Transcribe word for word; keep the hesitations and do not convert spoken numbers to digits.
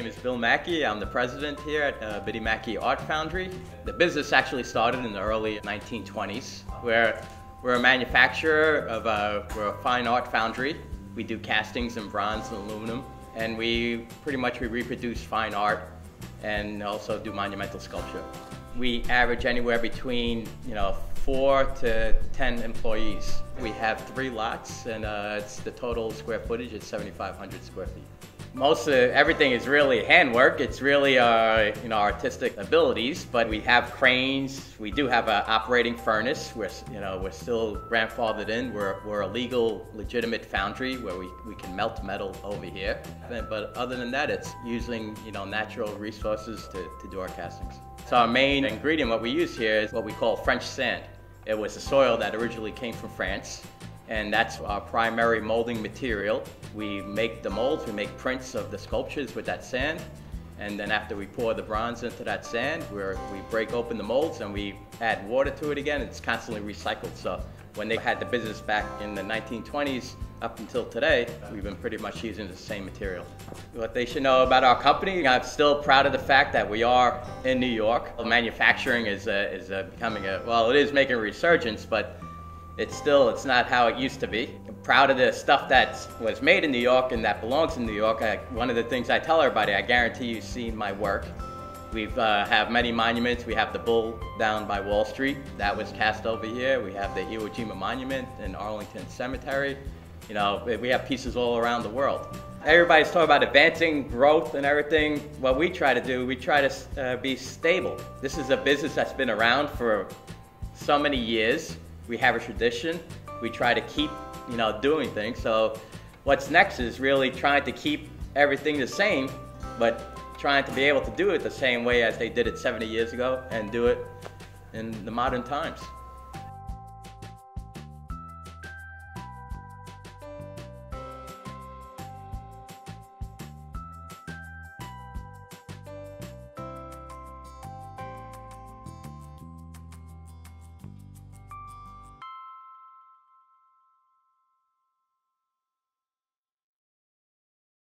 name is Bill Mackey. I'm the president here at uh, Bedi-Makky Art Foundry. The business actually started in the early nineteen twenties. We're, we're a manufacturer of a, we're a fine art foundry. We do castings in bronze and aluminum, and we pretty much we reproduce fine art and also do monumental sculpture. We average anywhere between, you know, four to ten employees. We have three lots, and uh, it's the total square footage is seventy-five hundred square feet. Most of everything is really handwork. It's really our, you know, artistic abilities, but we have cranes. We do have an operating furnace. We're, you know, we're still grandfathered in. We're, we're a legal, legitimate foundry where we, we can melt metal over here. But other than that, it's using, you know, natural resources to, to do our castings. So our main ingredient, what we use here, is what we call French sand. It was a soil that originally came from France, and that's our primary molding material. We make the molds, we make prints of the sculptures with that sand, and then after we pour the bronze into that sand, we're, we break open the molds and we add water to it again. It's constantly recycled. So when they had the business back in the nineteen twenties up until today, we've been pretty much using the same material. What they should know about our company, I'm still proud of the fact that we are in New York. Manufacturing is, uh, is uh, becoming a, well, it is making a resurgence, but it's still, it's not how it used to be. I'm proud of the stuff that was made in New York and that belongs in New York. I, one of the things I tell everybody, I guarantee you've seen my work. We uh, have many monuments. We have the bull down by Wall Street. That was cast over here. We have the Iwo Jima Monument in Arlington Cemetery. You know, we have pieces all around the world. Everybody's talking about advancing growth and everything. What we try to do, we try to uh, be stable. This is a business that's been around for so many years. We have a tradition. We try to keep, you know, doing things. So what's next is really trying to keep everything the same, but trying to be able to do it the same way as they did it seventy years ago and do it in the modern times.